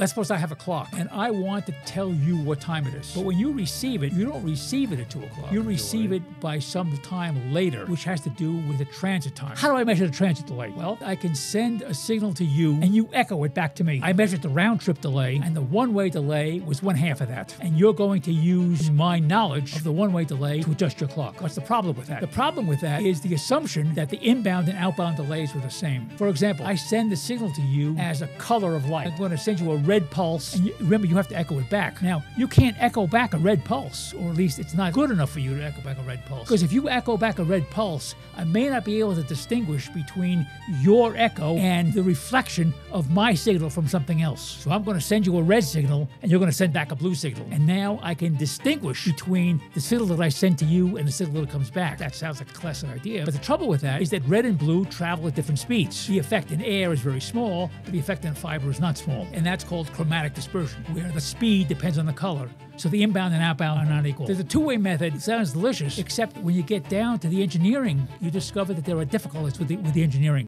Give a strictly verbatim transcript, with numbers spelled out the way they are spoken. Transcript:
Let's suppose I have a clock and I want to tell you what time it is. But when you receive it, you don't receive it at two o'clock. You receive it by some time later, which has to do with the transit time. How do I measure the transit delay? Well, I can send a signal to you and you echo it back to me. I measured the round trip delay and the one-way delay was one half of that. And you're going to use my knowledge of the one-way delay to adjust your clock. What's the problem with that? The problem with that is the assumption that the inbound and outbound delays were the same. For example, I send the signal to you as a color of light. I'm going to send you a red pulse. And you, remember, you have to echo it back. Now, you can't echo back a red pulse, or at least it's not good enough for you to echo back a red pulse. Because if you echo back a red pulse, I may not be able to distinguish between your echo and the reflection of my signal from something else. So I'm going to send you a red signal, and you're going to send back a blue signal. And now I can distinguish between the signal that I send to you and the signal that comes back. That sounds like a classic idea. But the trouble with that is that red and blue travel at different speeds. The effect in air is very small, but the effect in fiber is not small. And that's called chromatic dispersion, where the speed depends on the color. So the inbound and outbound are not equal. There's a two-way method. It sounds delicious, except when you get down to the engineering, you discover that there are difficulties with the, with the engineering.